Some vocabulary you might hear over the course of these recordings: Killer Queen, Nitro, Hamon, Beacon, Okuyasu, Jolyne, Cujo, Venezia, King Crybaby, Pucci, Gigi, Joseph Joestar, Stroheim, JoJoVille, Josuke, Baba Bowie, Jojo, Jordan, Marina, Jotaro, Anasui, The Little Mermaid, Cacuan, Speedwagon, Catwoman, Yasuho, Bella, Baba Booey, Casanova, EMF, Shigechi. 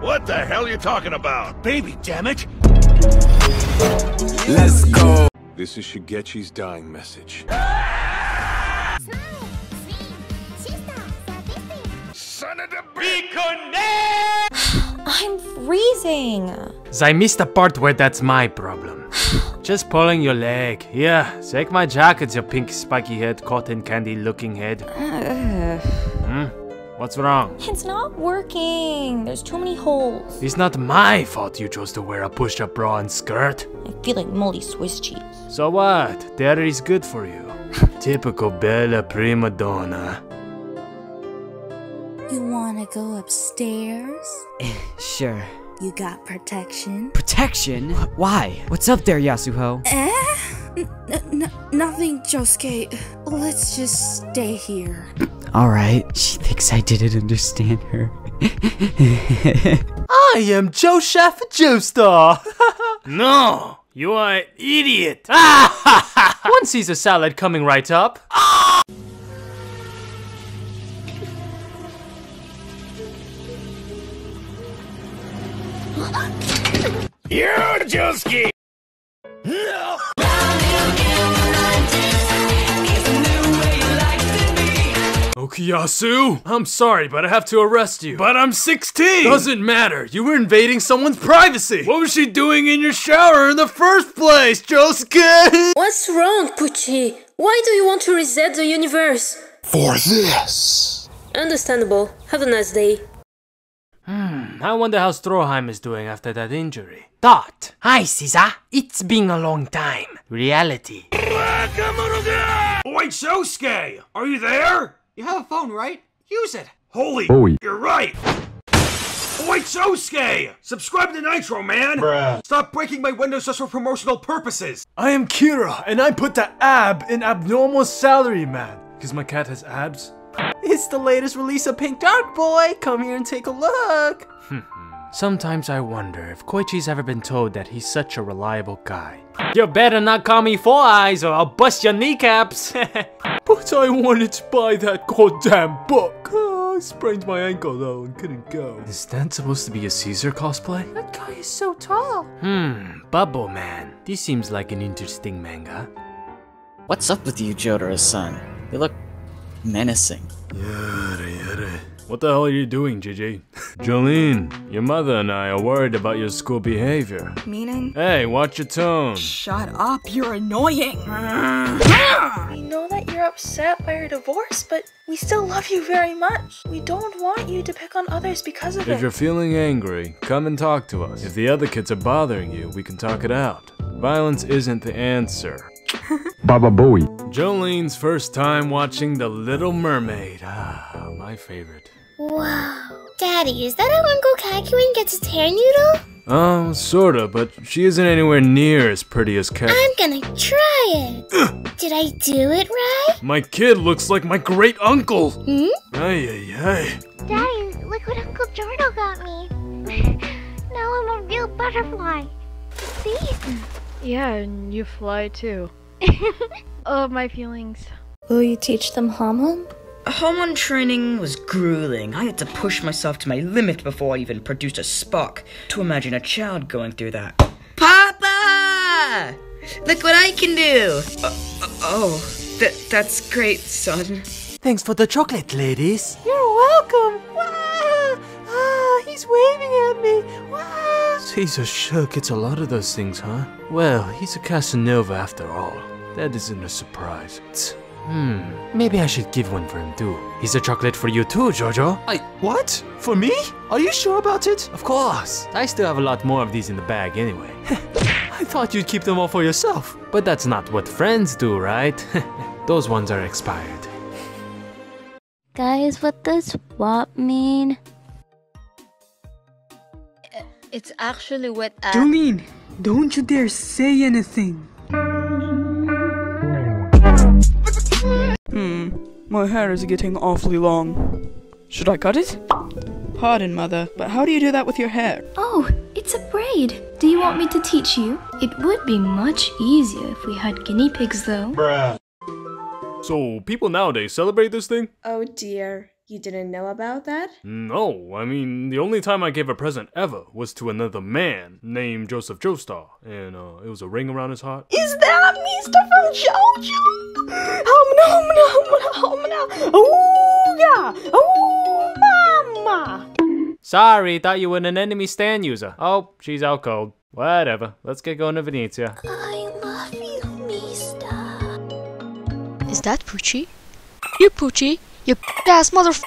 What the hell are you talking about? Baby, damn it! Let's go! This is Shigechi's dying message. Son of the Beacon! I'm freezing! I missed the part where that's my problem. Just pulling your leg. Yeah, take my jacket, your pink spiky head, cotton candy looking head. What's wrong? It's not working. There's too many holes. It's not my fault you chose to wear a push-up bra and skirt. I feel like moldy Swiss cheese. So what? Dairy is good for you. Typical Bella prima donna. You wanna go upstairs? Sure. You got protection? Protection? Why? What's up there, Yasuho? Nothing, Josuke. Let's just stay here. Alright, she thinks I didn't understand her. I am Joseph Joestar! No! You are an idiot! One Caesar salad coming right up. You Josuke! No! Okuyasu? I'm sorry, but I have to arrest you. But I'm 16! Doesn't matter, you were invading someone's privacy! What was she doing in your shower in the first place, Josuke? What's wrong, Pucci? Why do you want to reset the universe? For this! Understandable. Have a nice day. I wonder how Stroheim is doing after that injury. Dot! Hi, Caesar! It's been a long time. Reality. Oi, Josuke! Are you there? You have a phone, right? Use it! Holy Bowie. You're right! Wait, Josuke! Subscribe to Nitro, man! Bruh. Stop breaking my windows just for promotional purposes! I am Kira, and I put the ab in abnormal salary, man. Because my cat has abs. It's the latest release of Pink Dark Boy! Come here and take a look! Sometimes I wonder if Koichi's ever been told that he's such a reliable guy. You better not call me Four Eyes or I'll bust your kneecaps! But I wanted to buy that goddamn book! I sprained my ankle though and couldn't go. Is that supposed to be a Caesar cosplay? That guy is so tall! Bubble Man. This seems like an interesting manga. What's up with you, Jotaro-san? You look... menacing. What the hell are you doing, Gigi? Jolyne, your mother and I are worried about your school behavior. Meaning? Hey, watch your tone. Shut up, you're annoying. We know that you're upset by your divorce, but we still love you very much. We don't want you to pick on others because of it. If you're feeling angry, come and talk to us. If the other kids are bothering you, we can talk it out. Violence isn't the answer. Baba Bowie. Jolyne's first time watching The Little Mermaid. Ah, my favorite. Wow. Daddy, is that how Uncle Cacuan gets his hair noodle? Sorta, but she isn't anywhere near as pretty as Cat. I'm gonna try it! Did I do it right? My kid looks like my great uncle! Ay, ay, ay. Daddy, look what Uncle Jordan got me! Now I'm a real butterfly! See? Yeah, and you fly too. Oh, my feelings. Will you teach them Hamon? Hamon training was grueling. I had to push myself to my limit before I even produced a spark. To imagine a child going through that. Papa! Look what I can do! That's great, son. Thanks for the chocolate, ladies. You're welcome! Wow! Ah, he's waving at me! Wow! Caesar sure gets a lot of those things, huh? Well, he's a Casanova after all. That isn't a surprise. Maybe I should give one for him too. Here's a chocolate for you too, Jojo. What? For me? Are you sure about it? Of course. I still have a lot more of these in the bag anyway. I thought you'd keep them all for yourself. But that's not what friends do, right? Those ones are expired. Guys, what does swap mean? It's actually what I- Jolyne, don't you dare say anything. My hair is getting awfully long. Should I cut it? Pardon, Mother, but how do you do that with your hair? Oh, it's a braid. Do you want me to teach you? It would be much easier if we had guinea pigs, though. Bruh. So, people nowadays celebrate this thing? Oh dear. You didn't know about that? No, I mean, the only time I gave a present ever was to another man named Joseph Joestar, and it was a ring around his heart. Is that Mr. from JoJo? Oh, no. Oh, yeah. Oh, mama. Sorry, thought you were an enemy stand user. Oh, she's out cold. Whatever, let's get going to Venezia. I love you, mister. Is that Pucci? You Pucci? You ass motherf.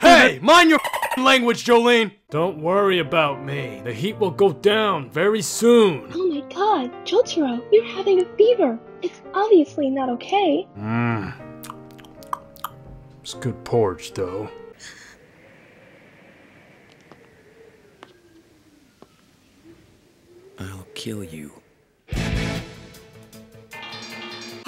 Hey, mind your language, Jolyne. Don't worry about me. The heat will go down very soon. Oh my God, Jotaro, you're having a fever. It's obviously not okay. It's good porridge, though. I'll kill you.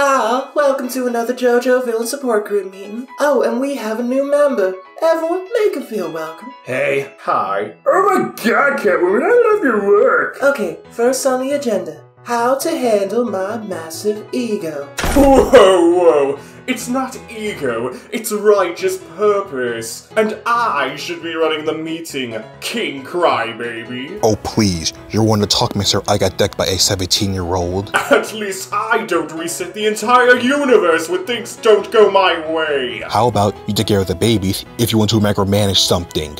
Hi, welcome to another JoJoVille support group meeting. Oh, and we have a new member. Everyone, make him feel welcome. Hey. Hi. Oh my God, Catwoman, I love your work. Okay, first on the agenda. How to handle my massive ego. Whoa. It's not ego, it's righteous purpose. And I should be running the meeting, King Crybaby. Oh please, you're one to talk, mister. I got decked by a 17-year-old. At least I don't reset the entire universe when things don't go my way. How about you take care of the babies if you want to micromanage something?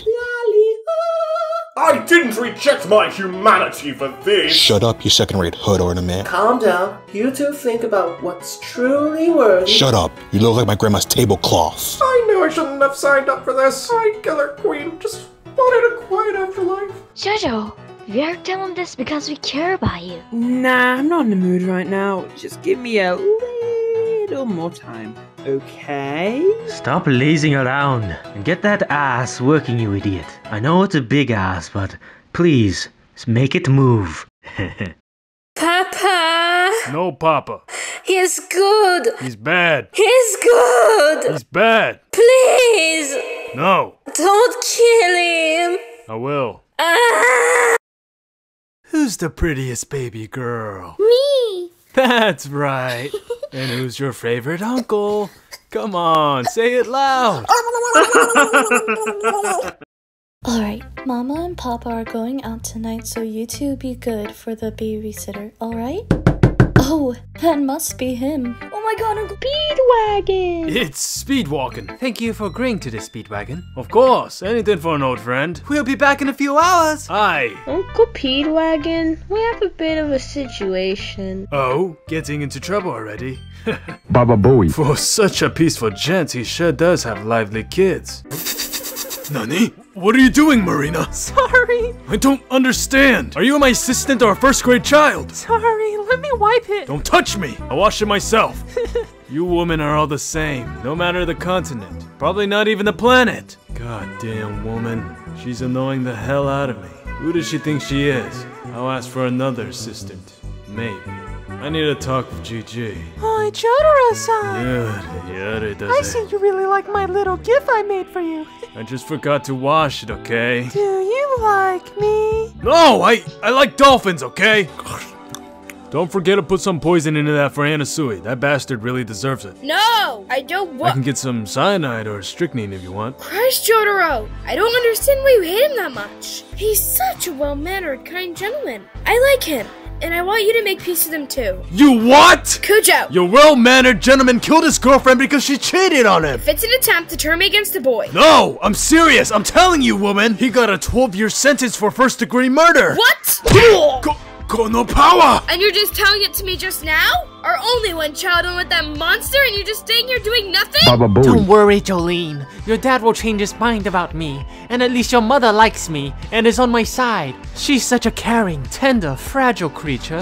I didn't reject my humanity for this! Shut up, you second-rate hood ornament. Calm down. You two think about what's truly worthy. Shut up. You look like my grandma's tablecloth. I knew I shouldn't have signed up for this. I, Killer Queen, just wanted a quiet afterlife. Jojo, we are telling this because we care about you. Nah, I'm not in the mood right now. Just give me a little more time. Okay? Stop lazing around and get that ass working, you idiot. I know it's a big ass, but please, make it move. Papa! No, Papa. He's good. He's bad. He's good. He's bad. Please! No. Don't kill him. I will. Ah! Who's the prettiest baby girl? Me! That's right. And who's your favorite uncle? Come on, say it loud! Alright, Mama and Papa are going out tonight, so you two be good for the babysitter, alright? Oh, that must be him. Oh my God, Uncle Speedwagon! It's Speedwagon. Thank you for agreeing to this, Speedwagon. Of course, anything for an old friend. We'll be back in a few hours. Aye. Uncle Speedwagon, we have a bit of a situation. Oh, getting into trouble already? Baba Bowie. For such a peaceful gent, he sure does have lively kids. Nani? What are you doing, Marina? Sorry. I don't understand. Are you my assistant or a first-grade child? Sorry, let me wipe it. Don't touch me. I wash it myself. You women are all the same, no matter the continent. Probably not even the planet. Goddamn woman. She's annoying the hell out of me. Who does she think she is? I'll ask for another assistant. Maybe. I need to talk with Gigi. Hi, Jotaro-san! Yeah, I see you really like my little gift I made for you. I just forgot to wash it, okay? Do you like me? No, I like dolphins, okay? Don't forget to put some poison into that for Anasui. That bastard really deserves it. No, I don't want- I can get some cyanide or strychnine if you want. Christ, Jotaro! I don't understand why you hate him that much. He's such a well-mannered, kind gentleman. I like him. And I want you to make peace with him too. You what? Cujo! Your well-mannered gentleman killed his girlfriend because she cheated on him! If it's an attempt to turn me against the boy. No! I'm serious! I'm telling you, woman! He got a 12-year sentence for first-degree murder! What?! No power! And you're just telling it to me just now? Our only one child and with that monster and you're just staying here doing nothing? Baba Booey. Don't worry, Jolyne. Your dad will change his mind about me. And at least your mother likes me and is on my side. She's such a caring, tender, fragile creature.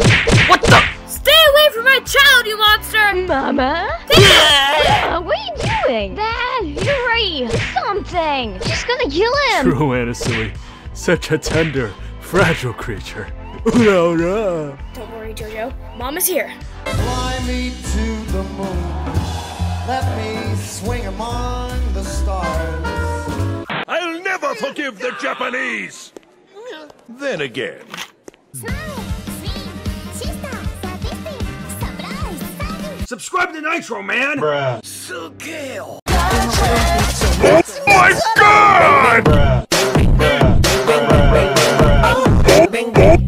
What the? Stay away from my child, you monster! Mama? Yeah. What are you doing? Dad, hurry! Something! She's gonna kill him! True, Anasui. Such a tender, fragile creature. No. Don't worry, Jojo. Mom is here. Fly me to the moon. Let me swing among the stars. I'll never forgive the Japanese! Then again. Subscribe to Nitro, man! Bruh. So Gale. Oh my god! Oh